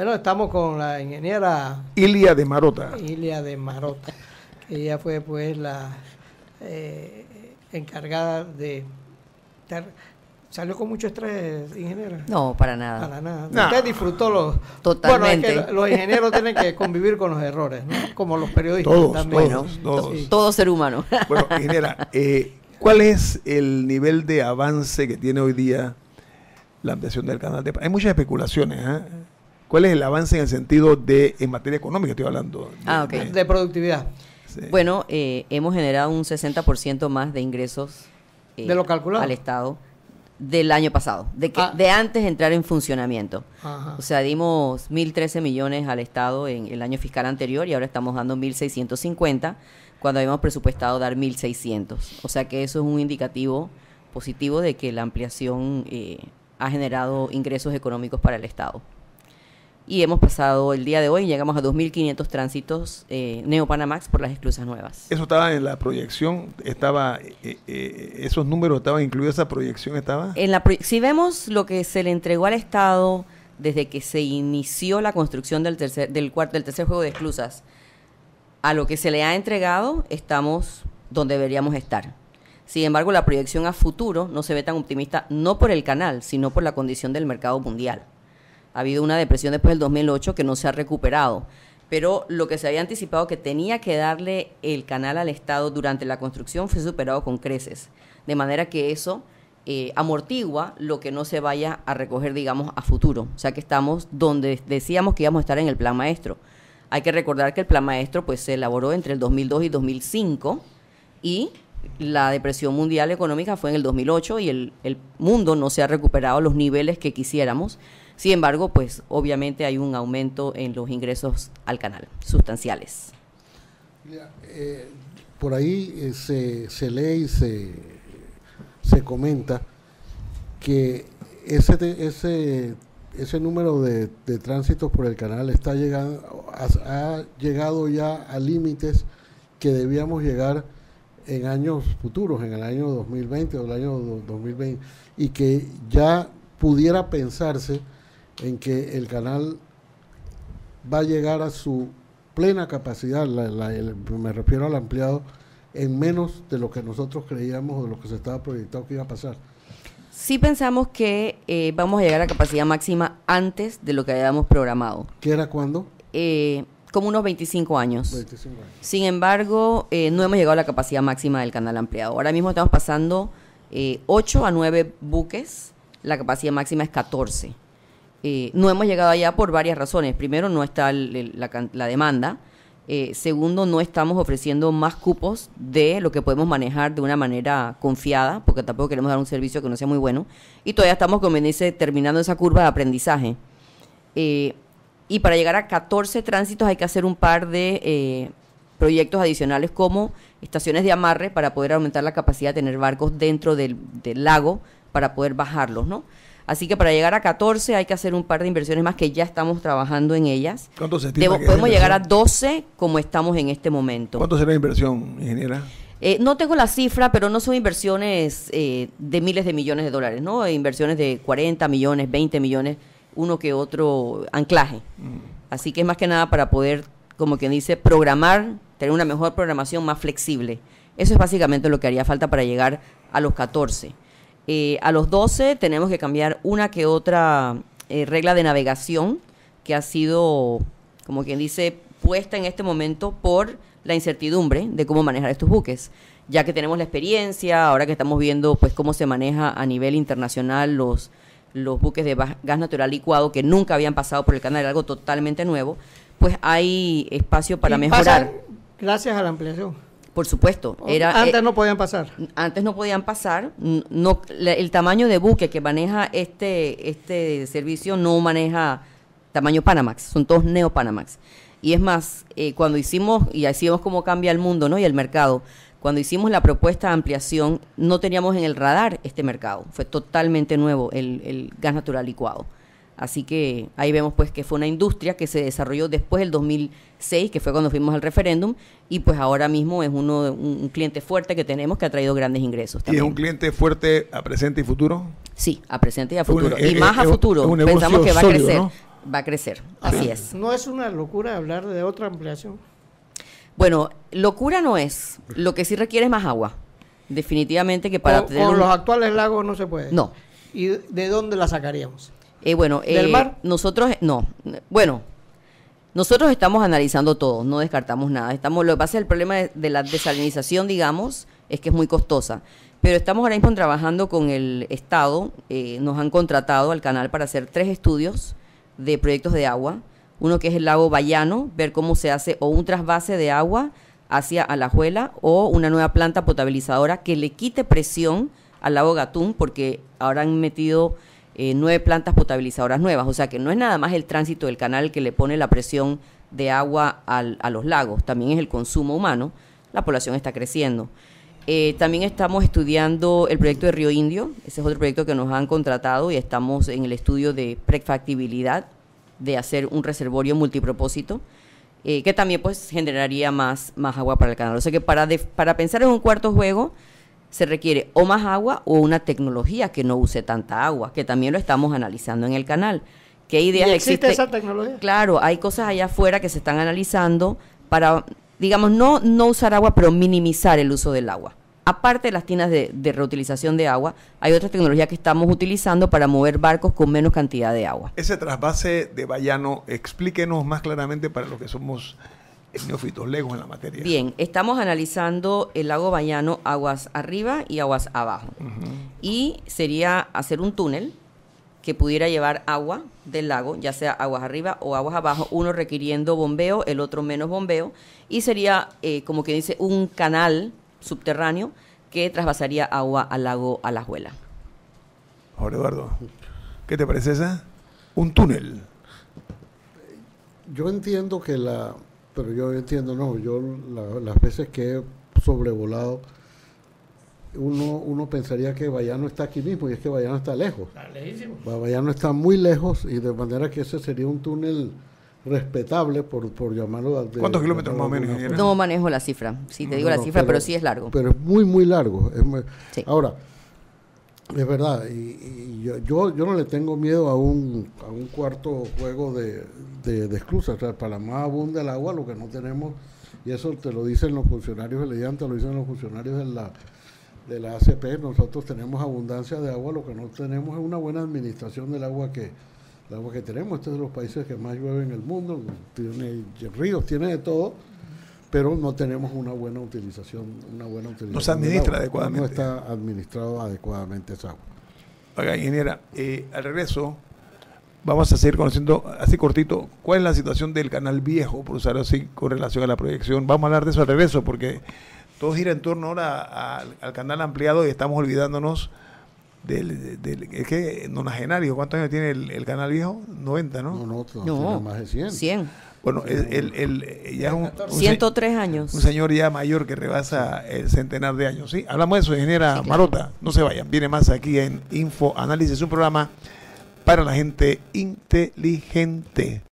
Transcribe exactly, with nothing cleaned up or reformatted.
Bueno, estamos con la ingeniera Ilya de Marotta. Ilya de Marotta. Ella fue pues la eh, encargada de... Ter, ¿Salió con mucho estrés, ingeniera? No, para nada. Para nada. No. Usted disfrutó los... Totalmente. Bueno, es que los ingenieros tienen que convivir con los errores, ¿no? Como los periodistas todos, también. Todos, bueno, todos. Sí. Todo ser humano. Bueno, ingeniera, eh, ¿cuál es el nivel de avance que tiene hoy día la ampliación del canal de Panamá? Hay muchas especulaciones, ¿eh? ¿Cuál es el avance en el sentido de, en materia económica estoy hablando? De, ah, ok. De, de productividad. Sí. Bueno, eh, hemos generado un sesenta por ciento más de ingresos eh, ¿De lo calculado? Al Estado del año pasado, de, que, ah. de antes de entrar en funcionamiento. Ajá. O sea, dimos mil trece millones al Estado en el año fiscal anterior y ahora estamos dando mil seiscientos cincuenta cuando habíamos presupuestado dar mil seiscientos. O sea que eso es un indicativo positivo de que la ampliación eh, ha generado ingresos económicos para el Estado. Y hemos pasado el día de hoy, llegamos a dos mil quinientos tránsitos eh, neo-Panamax por las esclusas nuevas. Eso estaba en la proyección, estaba eh, eh, esos números estaban incluidos, esa proyección estaba. En la pro si vemos lo que se le entregó al Estado desde que se inició la construcción del tercer del cuarto del tercer juego de esclusas a lo que se le ha entregado, estamos donde deberíamos estar. Sin embargo, la proyección a futuro no se ve tan optimista, no por el canal, sino por la condición del mercado mundial. Ha habido una depresión después del dos mil ocho que no se ha recuperado, pero lo que se había anticipado que tenía que darle el canal al Estado durante la construcción fue superado con creces, de manera que eso eh, amortigua lo que no se vaya a recoger, digamos, a futuro. O sea que estamos donde decíamos que íbamos a estar en el Plan Maestro. Hay que recordar que el Plan Maestro pues se elaboró entre el dos mil dos y dos mil cinco y la depresión mundial económica fue en el dos mil ocho y el, el mundo no se ha recuperado a los niveles que quisiéramos. Sin embargo, pues obviamente hay un aumento en los ingresos al canal, sustanciales. Mira, eh, por ahí eh, se, se lee y se, se comenta que ese ese, ese número de, de tránsitos por el canal está llegando, ha, ha llegado ya a límites que debíamos llegar en años futuros, en el año dos mil veinte o el año dos mil veinte, y que ya pudiera pensarse en que el canal va a llegar a su plena capacidad, la, la, el, me refiero al ampliado, en menos de lo que nosotros creíamos o de lo que se estaba proyectado que iba a pasar. Sí pensamos que eh, vamos a llegar a capacidad máxima antes de lo que habíamos programado. ¿Qué era cuándo? Eh, como unos veinticinco años. veinticinco años. Sin embargo, eh, no hemos llegado a la capacidad máxima del canal ampliado. Ahora mismo estamos pasando eh, ocho a nueve buques, la capacidad máxima es catorce. Eh, no hemos llegado allá por varias razones. Primero, no está el, el, la, la demanda. Eh, segundo, no estamos ofreciendo más cupos de lo que podemos manejar de una manera confiada, porque tampoco queremos dar un servicio que no sea muy bueno. Y todavía estamos, como dice, terminando esa curva de aprendizaje. Eh, y para llegar a catorce tránsitos hay que hacer un par de eh, proyectos adicionales como estaciones de amarre para poder aumentar la capacidad de tener barcos dentro del, del lago para poder bajarlos, ¿no? Así que para llegar a catorce hay que hacer un par de inversiones más que ya estamos trabajando en ellas. ¿Cuánto se estima? Debo, podemos llegar a doce como estamos en este momento. ¿Cuánto será la inversión, ingeniera? Eh, no tengo la cifra, pero no son inversiones eh, de miles de millones de dólares, ¿no? Inversiones de cuarenta millones, veinte millones, uno que otro anclaje. Mm. Así que es más que nada para poder, como quien dice, programar, tener una mejor programación más flexible. Eso es básicamente lo que haría falta para llegar a los catorce. Eh, a los doce tenemos que cambiar una que otra eh, regla de navegación que ha sido, como quien dice, puesta en este momento por la incertidumbre de cómo manejar estos buques. Ya que tenemos la experiencia, ahora que estamos viendo pues cómo se maneja a nivel internacional los, los buques de gas natural licuado que nunca habían pasado por el canal, algo totalmente nuevo, pues hay espacio para mejorar. Pasan gracias a la ampliación. Por supuesto. Era, antes eh, no podían pasar. Antes no podían pasar. No, la, el tamaño de buque que maneja este, este servicio no maneja tamaño Panamax, son todos neo-Panamax. Y es más, eh, cuando hicimos, y así vemos cómo cambia el mundo, ¿no? Y el mercado, cuando hicimos la propuesta de ampliación, no teníamos en el radar este mercado. Fue totalmente nuevo el, el gas natural licuado. Así que ahí vemos pues que fue una industria que se desarrolló después del dos mil seis, que fue cuando fuimos al referéndum, y pues ahora mismo es uno un, un cliente fuerte que tenemos que ha traído grandes ingresos también. ¿Y es un cliente fuerte a presente y futuro? Sí, a presente y a futuro. Bueno, y es, más es, a futuro. Pensamos que va a crecer. ¿No? va a crecer, así es. ¿No es una locura hablar de otra ampliación? Bueno, locura no es, lo que sí requiere es más agua, definitivamente, que para... Con, tener con un... los actuales lagos no se puede. No. ¿Y de dónde la sacaríamos? Eh, bueno, ¿del eh, mar? Nosotros, no, bueno, nosotros estamos analizando todo, no descartamos nada. Estamos, lo que pasa es el problema de, de la desalinización, digamos, es que es muy costosa. Pero estamos ahora mismo trabajando con el Estado, eh, nos han contratado al canal para hacer tres estudios de proyectos de agua. Uno que es el lago Bayano, ver cómo se hace o un trasvase de agua hacia Alajuela o una nueva planta potabilizadora que le quite presión al lago Gatún, porque ahora han metido eh, nueve plantas potabilizadoras nuevas, o sea que no es nada más el tránsito del canal que le pone la presión de agua al, a los lagos, también es el consumo humano, la población está creciendo. Eh, también estamos estudiando el proyecto de Río Indio, ese es otro proyecto que nos han contratado y estamos en el estudio de prefactibilidad de hacer un reservorio multipropósito, eh, que también pues generaría más, más agua para el canal. O sea que para, de, para pensar en un cuarto juego se requiere o más agua o una tecnología que no use tanta agua, que también lo estamos analizando en el canal. ¿Qué ideas existe, existe esa tecnología? Claro, hay cosas allá afuera que se están analizando para, digamos, no, no usar agua, pero minimizar el uso del agua. Aparte de las tinas de, de reutilización de agua, hay otras tecnologías que estamos utilizando para mover barcos con menos cantidad de agua. Ese trasvase de Bayano, explíquenos más claramente para los que somos neófitos legos en la materia. Bien, estamos analizando el lago Bayano, aguas arriba y aguas abajo. Uh-huh. Y sería hacer un túnel que pudiera llevar agua del lago, ya sea aguas arriba o aguas abajo, uno requiriendo bombeo, el otro menos bombeo, y sería, eh, como que dice, un canal subterráneo que trasvasaría agua al lago Alajuela. Ahora, Eduardo, ¿qué te parece esa? Un túnel. Yo entiendo que la... Pero yo entiendo, no, yo la, las veces que he sobrevolado, uno, uno pensaría que Bayano está aquí mismo, y es que Bayano está lejos. Está lejísimo. Bayano está muy lejos, y de manera que ese sería un túnel respetable, por, por llamarlo. De, ¿Cuántos de, kilómetros más o menos? No manejo la cifra, sí, te digo no, la cifra, pero, pero sí es largo. Pero es muy, muy largo. Es muy, sí. Ahora, es verdad, y, y yo, yo, yo no le tengo miedo a un, a un cuarto juego de, de, de esclusas. O sea, para más abunda el agua, lo que no tenemos, y eso te lo dicen los funcionarios del IAN, te lo dicen los funcionarios de la, de la A C P, nosotros tenemos abundancia de agua, lo que no tenemos es una buena administración del agua que... El agua que tenemos, este es de los países que más llueve en el mundo, tiene ríos, tiene de todo, pero no tenemos una buena utilización, una buena utilización. No se administra adecuadamente. No está administrado adecuadamente esa agua. Oiga, ingeniera, eh, al regreso vamos a seguir conociendo, así cortito, cuál es la situación del canal viejo, por usarlo así, con relación a la proyección. Vamos a hablar de eso al regreso, porque todo gira en torno ahora a, a, al canal ampliado y estamos olvidándonos Del, del, es que nonagenario, ¿cuántos años tiene el, el canal viejo? noventa, ¿no? No, no, no, no más de cien. Bueno, el, el, el, el, ya un, un ciento tres años. Un señor ya mayor que rebasa el centenar de años, ¿sí? Hablamos de eso, ingeniera, sí, claro. Marotta, no se vayan, viene más aquí en Infoanálisis, un programa para la gente inteligente.